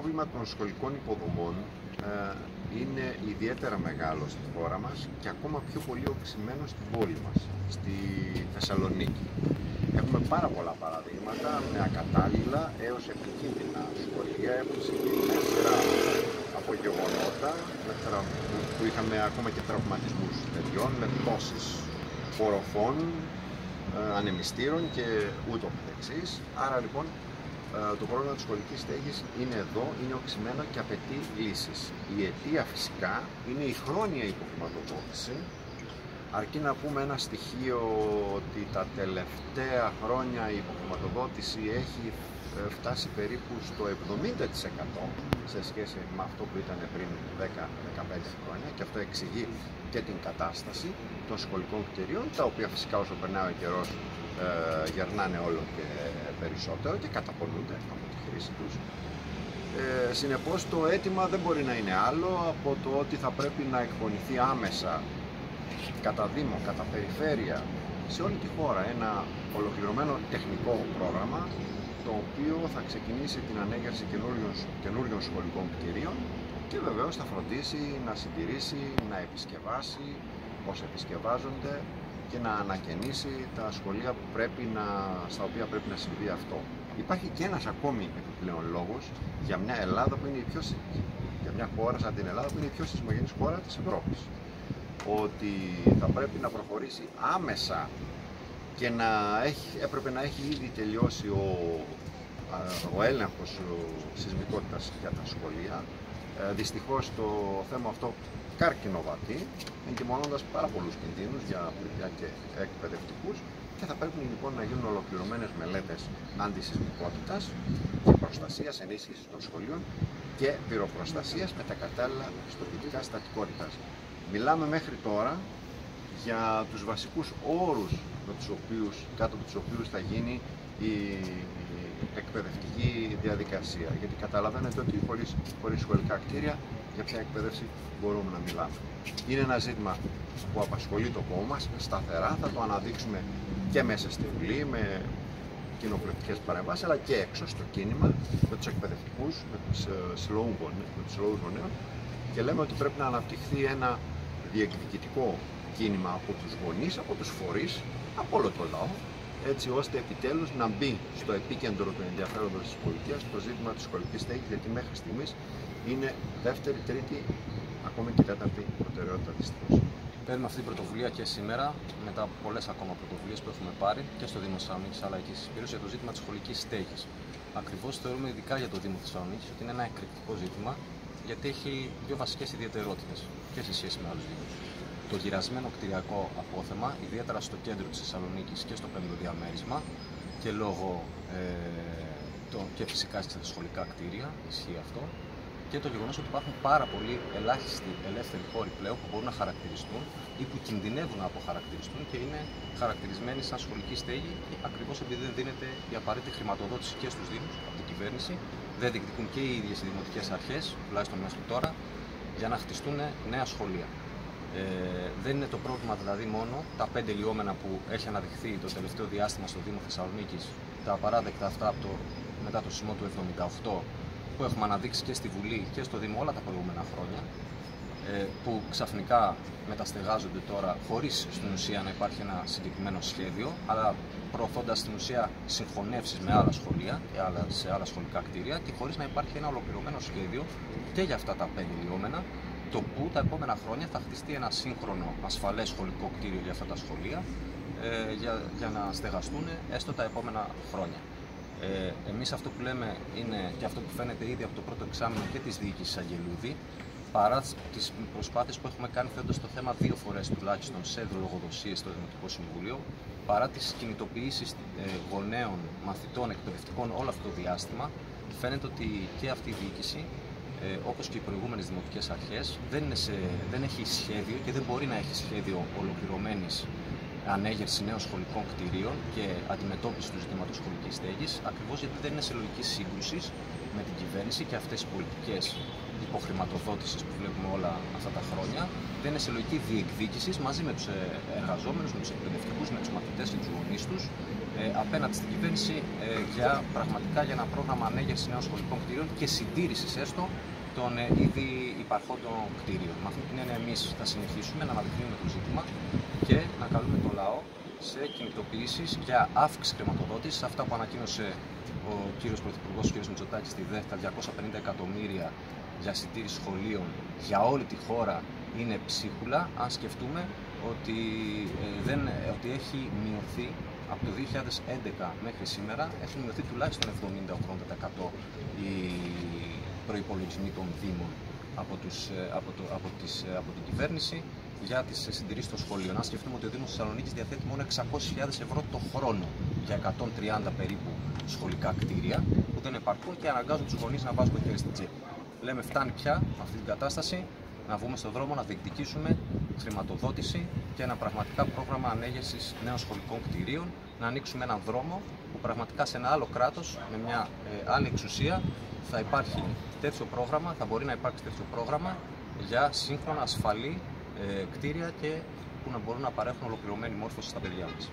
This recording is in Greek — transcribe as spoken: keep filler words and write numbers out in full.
πρόβλημα των σχολικών υποδομών ε, είναι ιδιαίτερα μεγάλο στη χώρα μας και ακόμα πιο πολύ οξυμένο στην πόλη μας, στη Θεσσαλονίκη. Έχουμε πάρα πολλά παραδείγματα με ακατάλληλα έως επικίνδυνα σχολεία. Έχουν συμβεί μια σειρά από γεγονότα που είχαμε ακόμα και τραυματισμούς παιδιών, με πτώσεις κοροφών, ανεμιστήρων και ούτω καθεξής. Άρα λοιπόν το πρόβλημα της σχολικής στέγης είναι εδώ, είναι οξυμένο και απαιτεί λύσεις. Η αιτία φυσικά είναι η χρόνια υποχρηματοδότηση. Αρκεί να πούμε ένα στοιχείο ότι τα τελευταία χρόνια η υποχρηματοδότηση έχει φτάσει περίπου στο εβδομήντα τοις εκατό σε σχέση με αυτό που ήταν πριν δέκα με δεκαπέντε χρόνια, και αυτό εξηγεί και την κατάσταση των σχολικών κτηρίων, τα οποία φυσικά όσο περνάει ο καιρός ε, γερνάνε όλο και περισσότερο και καταπονούνται από τη χρήση τους. Ε, συνεπώς το αίτημα δεν μπορεί να είναι άλλο από το ότι θα πρέπει να εκπονηθεί άμεσα κατά Δήμο, κατά Περιφέρεια, σε όλη τη χώρα ένα ολοκληρωμένο τεχνικό πρόγραμμα, το οποίο θα ξεκινήσει την ανέγερση καινούριων σχολικών κτηρίων και βεβαίως θα φροντίσει να συντηρήσει, να επισκευάσει όσα επισκευάζονται και να ανακαινήσει τα σχολεία που πρέπει να, στα οποία πρέπει να συμβεί αυτό. Υπάρχει και ένας ακόμη επιπλέον λόγος για μια Ελλάδα που είναι η πιο, για μια χώρα σαν την Ελλάδα που είναι η πιο σεισμογενής χώρα της Ευρώπης, ότι θα πρέπει να προχωρήσει άμεσα και να έχει, έπρεπε να έχει ήδη τελειώσει ο, ο έλεγχος σεισμικότητας για τα σχολεία. Ε, δυστυχώς το θέμα αυτό καρκινοβατεί, εντιμώνοντας πάρα πολλούς κινδύνους για παιδιά και εκπαιδευτικούς, και θα πρέπει λοιπόν να γίνουν ολοκληρωμένες μελέτες αντισεισμικότητας και προστασίας, ενίσχυσης των σχολείων και πυροπροστασίας με τα κατάλληλα πιστοποιητικά στατικότητας. Μιλάμε μέχρι τώρα για τους βασικούς όρους με τους οποίους, κάτω από τους οποίους θα γίνει η εκπαιδευτική διαδικασία. Γιατί καταλαβαίνετε ότι χωρίς, χωρίς σχολικά κτίρια, για ποια εκπαίδευση μπορούμε να μιλάμε. Είναι ένα ζήτημα που απασχολεί το κόμμα μας σταθερά. Θα το αναδείξουμε και μέσα στη Βουλή, με κοινοβουλευτικές παρεμβάσεις, αλλά και έξω στο κίνημα, με τους εκπαιδευτικούς, με τους συλλόγους γονέων. Και λέμε ότι πρέπει να αναπτυχθεί ένα διεκδικητικό κίνημα από τους γονείς, από τους φορείς, από όλο το λαό, έτσι ώστε επιτέλους να μπει στο επίκεντρο του ενδιαφέροντος της πολιτείας το ζήτημα της σχολικής στέγης, γιατί μέχρι στιγμής είναι δεύτερη, τρίτη, ακόμη και τέταρτη προτεραιότητα δυστυχώς. Παίρνουμε αυτή την πρωτοβουλία και σήμερα, μετά από πολλές ακόμα πρωτοβουλίες που έχουμε πάρει και στο Δήμο Θεσσαλονίκης αλλά και στις υπηρεσίες, για το ζήτημα της σχολικής στέγης. Ακριβώς θεωρούμε, ειδικά για το Δήμο Θεσσαλονίκης, ότι είναι ένα εκρηκτικό ζήτημα, γιατί έχει δύο βασικές ιδιαιτερότητες και σε σχέση με άλλους δήμους. Το γυρασμένο κτηριακό απόθεμα, ιδιαίτερα στο κέντρο της Θεσσαλονίκης και στο πέμπτο διαμέρισμα, και λόγω ε, το, και φυσικά στα σχολικά κτίρια, ισχύει αυτό, και το γεγονός ότι υπάρχουν πάρα πολλοί ελάχιστοι ελεύθεροι χώροι πλέον που μπορούν να χαρακτηριστούν ή που κινδυνεύουν να αποχαρακτηριστούν και είναι χαρακτηρισμένοι σαν σχολική στέγη, ακριβώς επειδή δεν δίνεται η απαραίτητη χρηματοδότηση και στους δήμους από την κυβέρνηση. Δεν διεκδικούν και οι ίδιες οι δημοτικές αρχές, τουλάχιστον μέχρι τώρα, για να χτιστούν νέα σχολεία. Ε, δεν είναι το πρόβλημα δηλαδή μόνο τα πέντε λιόμενα που έχει αναδειχθεί το τελευταίο διάστημα στο Δήμο Θεσσαλονίκης, τα απαράδεκτα αυτά από το, μετά το σεισμό του εβδομήντα οκτώ, που έχουμε αναδείξει και στη Βουλή και στο Δήμο όλα τα προηγούμενα χρόνια, ε, που ξαφνικά μεταστεγάζονται τώρα χωρίς στην ουσία να υπάρχει ένα συγκεκριμένο σχέδιο, αλλά προωθώντας στην ουσία συγχωνεύσεις με άλλα σχολεία, σε άλλα σχολικά κτίρια, και χωρίς να υπάρχει ένα ολοκληρωμένο σχέδιο και για αυτά τα πέντε λιόμενα, το που τα επόμενα χρόνια θα χτιστεί ένα σύγχρονο ασφαλές σχολικό κτίριο για αυτά τα σχολεία, ε, για, για να στεγαστούν έστω τα επόμενα χρόνια. Ε, εμείς αυτό που λέμε είναι και αυτό που φαίνεται ήδη από το πρώτο εξάμηνο και της διοίκησης Αγγελούδη, παρά τις προσπάθειες που έχουμε κάνει θέτοντας το θέμα δύο φορές τουλάχιστον σε λογοδοσίες στο Δημοτικό Συμβούλιο, παρά τις κινητοποιήσεις γονέων, μαθητών, εκπαιδευτικών όλο αυτό το διάστημα, φαίνεται ότι και αυτή η διοίκηση, όπως και οι προηγούμενες δημοτικές αρχές, δεν, είναι σε, δεν έχει σχέδιο και δεν μπορεί να έχει σχέδιο ολοκληρωμένης ανέγερση νέων σχολικών κτηρίων και αντιμετώπιση του ζητήματος σχολικής στέγης, ακριβώς γιατί δεν είναι σε λογική σύγκρουση με την κυβέρνηση και αυτές οι πολιτικές υποχρηματοδότησης που βλέπουμε όλα αυτά τα χρόνια. Δεν είναι σε λογική διεκδίκησης μαζί με τους εργαζόμενους, με τους εκπαιδευτικούς, με τους μαθητές και τους γονείς τους, ε, απέναντι στην κυβέρνηση ε, για, πραγματικά για ένα πρόγραμμα ανέγερση νέων σχολικών κτηρίων και συντήρηση έστω των ε, ήδη υπαρχόντων κτηρίων. Με αυτή την έννοια, εμείς θα συνεχίσουμε να αναδεικνύουμε το ζήτημα και να καλούμε το λαό σε κινητοποιήσεις για αύξηση χρηματοδότησης, αυτά που ανακοίνωσε ο κύριος Πρωθυπουργός, ο κύριος Μητσοτάκης, στη ΔΕΘ, τα διακόσια πενήντα εκατομμύρια για συντήρηση σχολείων για όλη τη χώρα είναι ψίχουλα, αν σκεφτούμε ότι, ε, δεν, ότι έχει μειωθεί από το δύο χιλιάδες έντεκα μέχρι σήμερα, έχουν μειωθεί τουλάχιστον εβδομήντα με ογδόντα τοις εκατό οι προϋπολογισμοί των Δήμων από, τους, από, το, από, τις, από την κυβέρνηση για τις συντηρήσεις των σχολείων. Αν σκεφτούμε ότι ο Δήμος Θεσσαλονίκης διαθέτει μόνο εξακόσιες χιλιάδες ευρώ το χρόνο για εκατόν τριάντα περίπου σχολικά κτίρια που δεν επαρκούν και αναγκάζουν τους γονείς να βάζουν το χέρι στην τσέπη. Λέμε, φτάνει πια με αυτή την κατάσταση να βγούμε στον δρόμο, να διεκδικήσουμε χρηματοδότηση και ένα πραγματικά πρόγραμμα ανέγερσης νέων σχολικών κτιρίων, να ανοίξουμε έναν δρόμο που πραγματικά σε ένα άλλο κράτος, με μια ε, άλλη εξουσία, θα υπάρχει τέτοιο πρόγραμμα, θα μπορεί να υπάρξει τέτοιο πρόγραμμα για σύγχρονα ασφαλή ε, κτίρια και που να μπορούν να παρέχουν ολοκληρωμένη μόρφωση στα παιδιά μας.